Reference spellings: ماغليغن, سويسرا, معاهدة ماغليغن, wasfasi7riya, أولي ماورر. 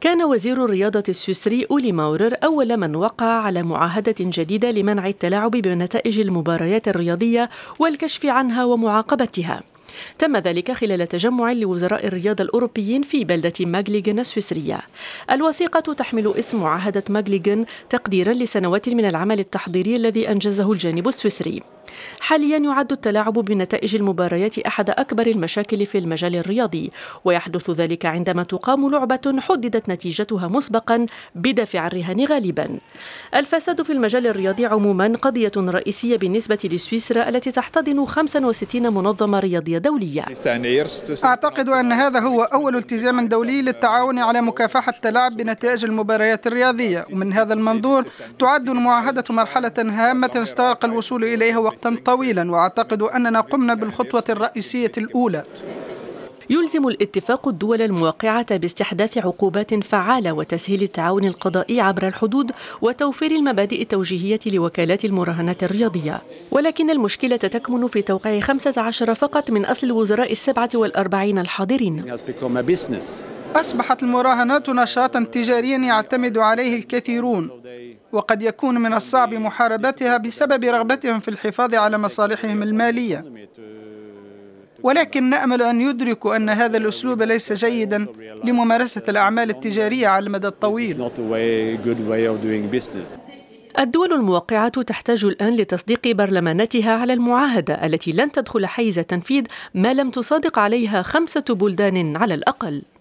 كان وزير الرياضة السويسري أولي ماورر أول من وقع على معاهدة جديدة لمنع التلاعب بنتائج المباريات الرياضية والكشف عنها ومعاقبتها. تم ذلك خلال تجمع لوزراء الرياضة الأوروبيين في بلدة ماغليغن السويسرية. الوثيقة تحمل اسم معاهدة ماغليغن تقديرا لسنوات من العمل التحضيري الذي أنجزه الجانب السويسري. حاليا يعد التلاعب بنتائج المباريات أحد أكبر المشاكل في المجال الرياضي، ويحدث ذلك عندما تقام لعبة حددت نتيجتها مسبقا بدافع الرهان غالبا. الفساد في المجال الرياضي عموما قضية رئيسية بالنسبة لسويسرا التي تحتضن 65 منظمة رياضية دولية. أعتقد أن هذا هو أول التزام دولي للتعاون على مكافحة التلاعب بنتائج المباريات الرياضية، ومن هذا المنظور تعد المعاهدة مرحلة هامة استغرق الوصول إليها وقتا طويلا، وأعتقد أننا قمنا بالخطوة الرئيسية الأولى. يلزم الاتفاق الدول الموقعة باستحداث عقوبات فعالة وتسهيل التعاون القضائي عبر الحدود وتوفير المبادئ التوجيهية لوكالات المراهنات الرياضية، ولكن المشكلة تكمن في توقيع 15 فقط من أصل الوزراء 47 الحاضرين. أصبحت المراهنات نشاطا تجاريا يعتمد عليه الكثيرون، وقد يكون من الصعب محاربتها بسبب رغبتهم في الحفاظ على مصالحهم المالية، ولكن نأمل أن يدركوا أن هذا الأسلوب ليس جيدا لممارسة الأعمال التجارية على المدى الطويل. الدول الموقعة تحتاج الآن لتصديق برلماناتها على المعاهدة التي لن تدخل حيز التنفيذ ما لم تصادق عليها 5 بلدان على الأقل.